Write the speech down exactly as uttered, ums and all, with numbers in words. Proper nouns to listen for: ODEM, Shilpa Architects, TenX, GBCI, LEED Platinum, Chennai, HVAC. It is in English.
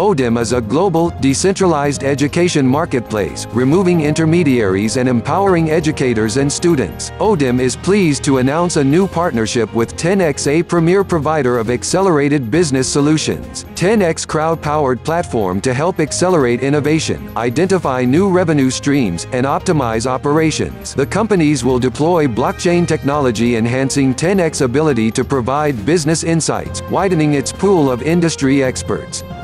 O D E M is a global, decentralized education marketplace, removing intermediaries and empowering educators and students. O D E M is pleased to announce a new partnership with TenX, a premier provider of accelerated business solutions. TenX crowd-powered platform to help accelerate innovation, identify new revenue streams, and optimize operations. The companies will deploy blockchain technology, enhancing TenX's ability to provide business insights, widening its pool of industry experts.